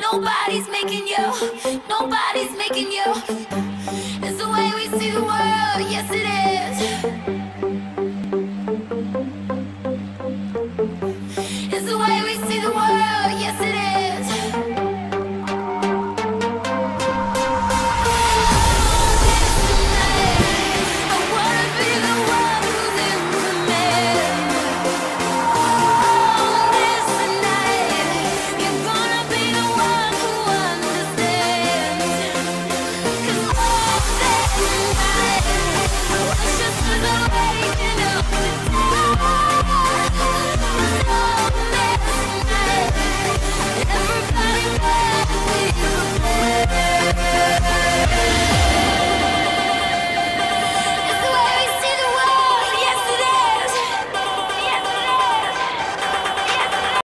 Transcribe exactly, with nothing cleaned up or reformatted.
Nobody's making you, nobody's making you